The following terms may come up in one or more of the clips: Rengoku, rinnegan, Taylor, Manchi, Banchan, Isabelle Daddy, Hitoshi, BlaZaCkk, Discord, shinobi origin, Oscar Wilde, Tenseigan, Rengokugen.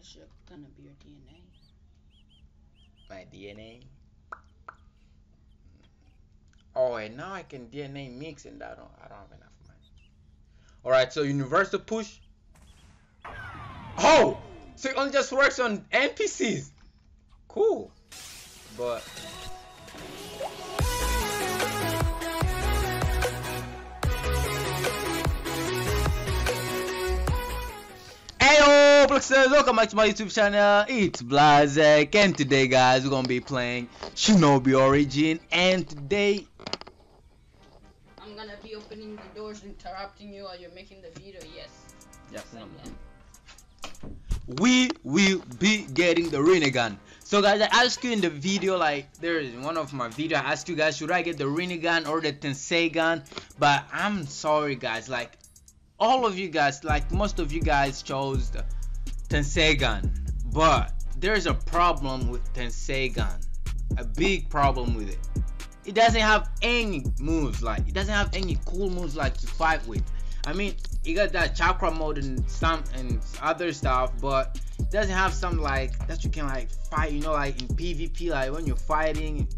is gonna be your DNA? My DNA? Oh, and now I can DNA mix, and I don't have enough money. All right, so universal push. Oh, so it only just works on NPCs. Cool, but. Heyo, Blaxers, welcome back to my YouTube channel. It's BlaZaCkk, and today, guys, we're gonna be playing Shinobi Origin, and today. I'm gonna be opening the doors, interrupting you while you're making the video. Yes. Yes, we will be getting the rinnegan. So guys, I asked you in the video, like there is one of my video, I asked you guys, should I get the rinnegan or the Tenseigan? But I'm sorry guys, like all of you guys, like most of you guys chose the Tenseigan, but there's a problem with Tenseigan, a big problem with it. It doesn't have any moves, like it doesn't have any cool moves like to fight with. I mean, you got that chakra mode and some and other stuff, but it doesn't have some like that you can like fight, you know, like in PvP, like when you're fighting,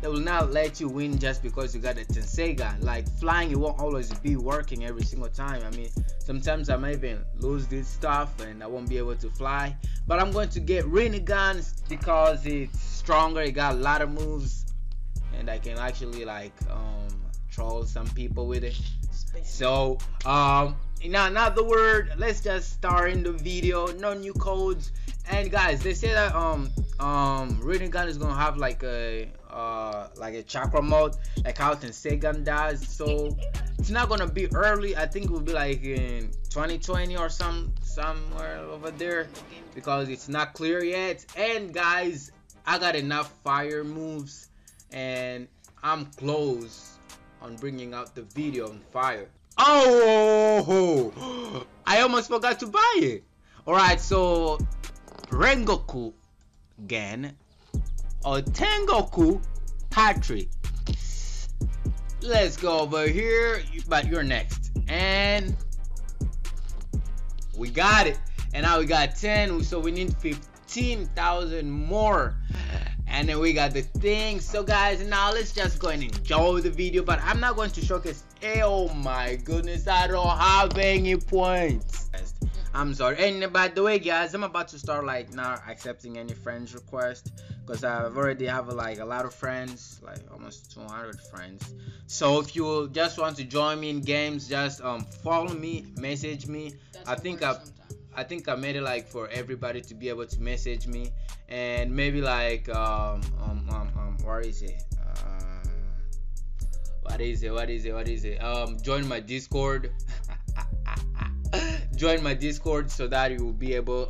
they will not let you win just because you got a Tenseigan. Like flying, it won't always be working every single time. I mean, sometimes I might even lose this stuff and I won't be able to fly. But I'm going to get rinnegan because it's stronger, it got a lot of moves, and I can actually like troll some people with it. So in another word, let's just start in the video. No new codes. And guys, they say that rinnegan is gonna have like a chakra mode, like how Tenseigan does. So it's not gonna be early. I think it will be like in 2020 or somewhere over there, because it's not clear yet. And guys, I got enough fire moves, and I'm close on bringing out the video on fire. Oh, I almost forgot to buy it. All right, so Rengokugen or Tengoku Patrick. Let's go over here, but you're next. And we got it. And now we got 10, so we need 15,000 more. And then we got the thing. So guys, now let's just go and enjoy the video, but I'm not going to showcase. Oh my goodness, I don't have any points. I'm sorry. And by the way guys, I'm about to start like not accepting any friends request, because I've already have like a lot of friends, like almost 200 friends. So if you just want to join me in games, just follow me, message me. I think I made it like for everybody to be able to message me, and maybe like join my Discord. Join my Discord so that you will be able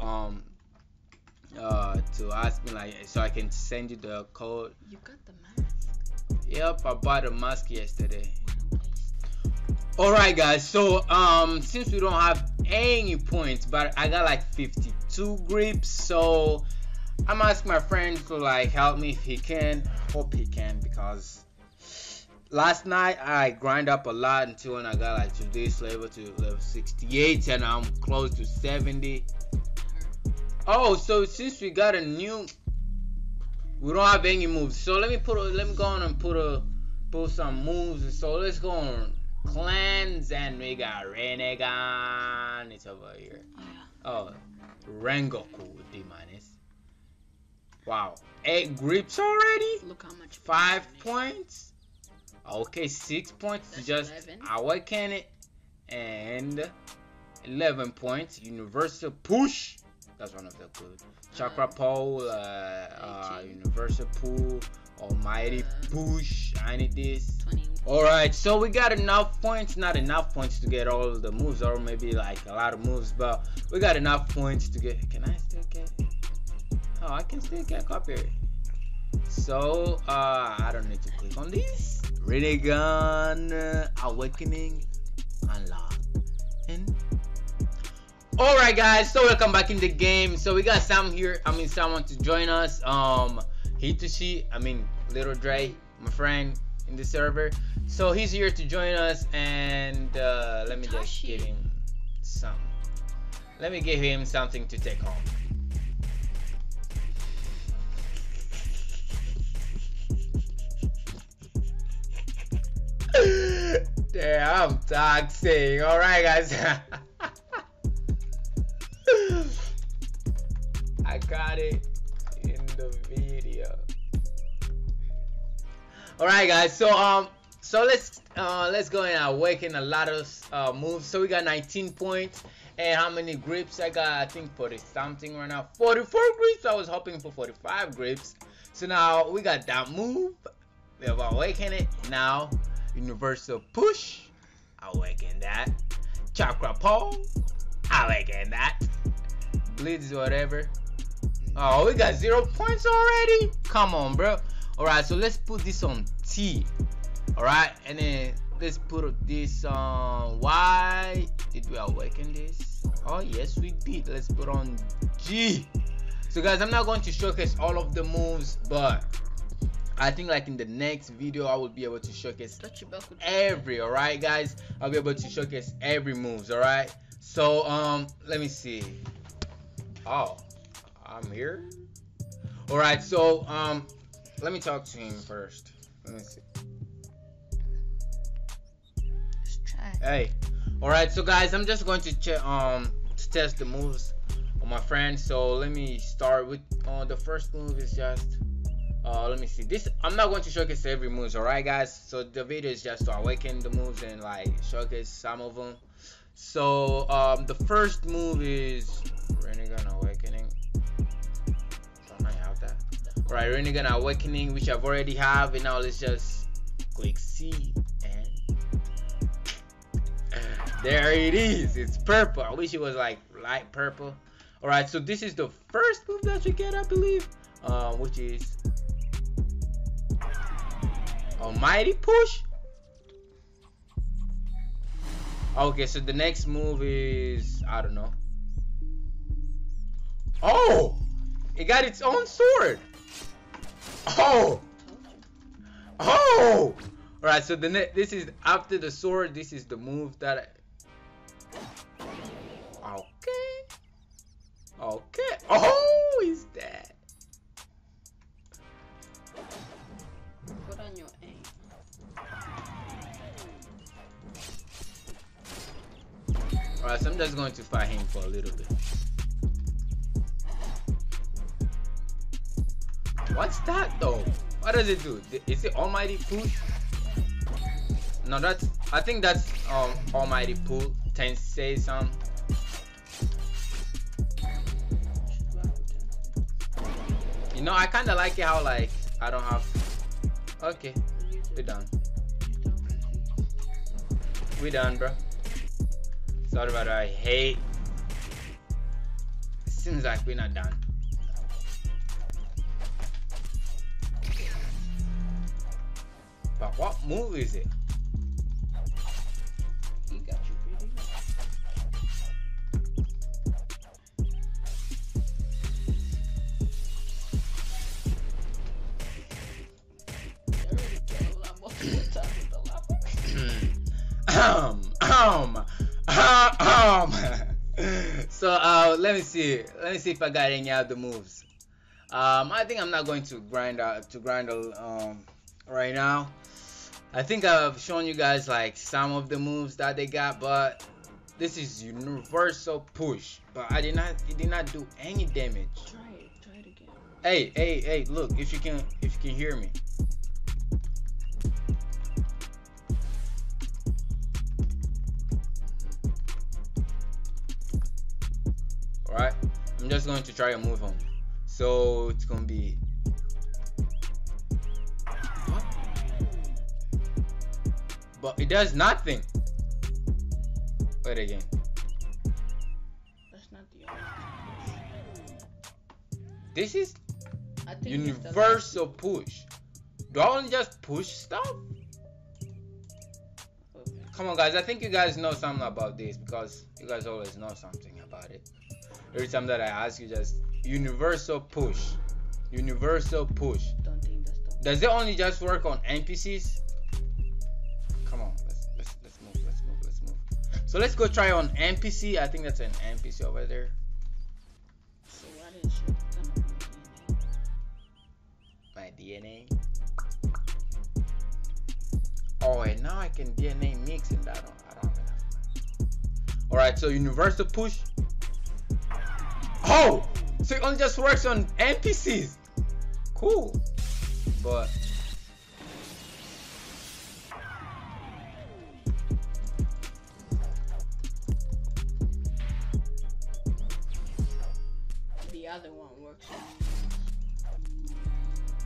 to ask me, like, so I can send you the code. You got the mask? Yep, I bought a mask yesterday. Alright guys, so since we don't have any points, but I got like 52 grips, so I'm asking my friend to like help me if he can. Hope he can, because last night I grind up a lot until when I got like to this level, to level 68, and I'm close to 70. Oh, so since we got a new, we don't have any moves, so let me go on and put some moves. So let's go on cleanse, and we got rinnegan. It's over here. Oh, Rengoku D-. Wow, 8 grips already. Look how much. 5 points. Okay, 6 points. That's just 11. Awaken it, and 11 points. Universal push. That's one of the good. Chakra pole. Universal pull. Almighty push. I need this. 21. All right, so we got enough points, not enough points to get all the moves, or maybe like a lot of moves, but we got enough points to get. Can I still get? Oh, I can still get copied. So I don't need to click on this. Rinnegan awakening unlock. And all right, guys, so welcome back in the game. So we got Sam here. I mean, someone to join us. Hitoshi. I mean, Little Dre, my friend in the server. So he's here to join us, and let me just give him some Let me give him something to take home. Damn, I'm toxic. Alright, guys. I got it in the video. Alright, guys. So so let's go and awaken a lot of moves. So we got 19 points. And how many grips I got? I think 40 something right now. 44 grips. I was hoping for 45 grips. So now we got that move. We have awakened it. Now universal push, awaken that. Chakra pull, awaken that. Blitz, whatever. Oh, we got 0 points already. Come on, bro. All right, so let's put this on T. All right, and then let's put this on Y. Did we awaken this? Oh yes, we did. Let's put on G. So guys, I'm not going to showcase all of the moves, but I think like in the next video I will be able to showcase every, alright guys, I'll be able to showcase every moves, alright. So let me see. Oh, I'm here. Alright, so let me talk to him first. Let me see. Let's try. Hey. Alright, so guys, I'm just going to check to test the moves on my friend. So let me start with the first move is just let me see this. I'm not going to showcase every moves, all right guys, so the video is just to awaken the moves and like showcase some of them. So the first move is Rinnegan awakening. Don't I have that? All right, Rinnegan awakening, which I've already have, and now let's just click C and there it is. It's purple. I wish it was like light purple. All right, so this is the first move that you get, I believe, which is Almighty push. Okay, so the next move is I don't know. Oh, it got its own sword. Oh. All right, so this is after the sword. This is the move that. Okay. Oh, he's dead. Put on your aim. Alright, so I'm just going to fight him for a little bit. What's that though? What does it do? Is it Almighty Pull? No, that's, I think that's Almighty Pull. Tenseigan. You know, I kind of like it how like I don't have. Okay, we done, bro. Sorry about that. I hate. Seems like we're not done. But what move is it? He got you pretty. So let me see if I got any other moves. I think I'm not going to grind right now. I think I've shown you guys like some of the moves that they got, but this is universal push. But it did not do any damage. Try it again. Hey, look, if you can hear me. Alright, I'm just going to try and move on. So it's gonna be. What? But it does nothing. Wait again. That's not the only. This is universal push. Don't just push stuff. Okay. Come on, guys. I think you guys know something about this because you guys always know something about it. Every time that I ask you, just universal push. Universal push. Don't think that's the. Does it only just work on NPCs? Come on, let's move. So let's go try on NPC. I think that's an NPC over there. So why didn't you come on my DNA? Oh, and now I can DNA mix, and I don't have enough money. All right, so universal push. Oh, so it only just works on NPCs. Cool, but.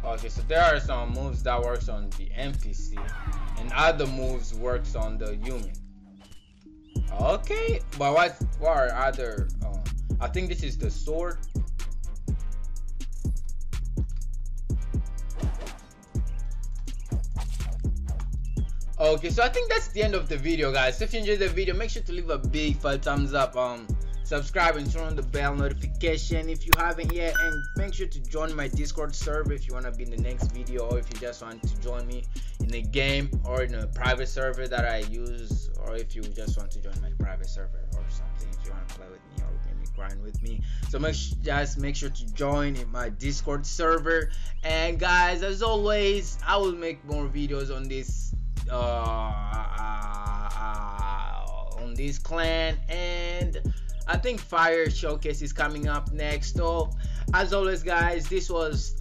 Okay, so there are some moves that works on the NPC and other moves works on the human. Okay, but what are other I think this is the sword. Okay, so I think that's the end of the video, guys. If you enjoyed the video, make sure to leave a big fat thumbs up, subscribe and turn on the bell notification if you haven't yet, and make sure to join my Discord server if you want to be in the next video, or if you just want to join me in a game or in a private server that I use, or if you just want to join my private server or something, if you want to play with me or maybe grind with me. So just make sure to join in my Discord server. And guys, as always, I will make more videos on this clan, and I think Fire Showcase is coming up next. So as always, guys, this was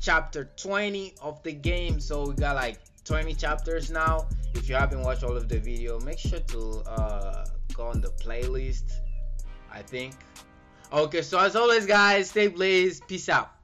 chapter 20 of the game, so we got like 20 chapters now. If you haven't watched all of the video, make sure to go on the playlist, I think. Okay, so as always, guys, stay blazed. Peace out.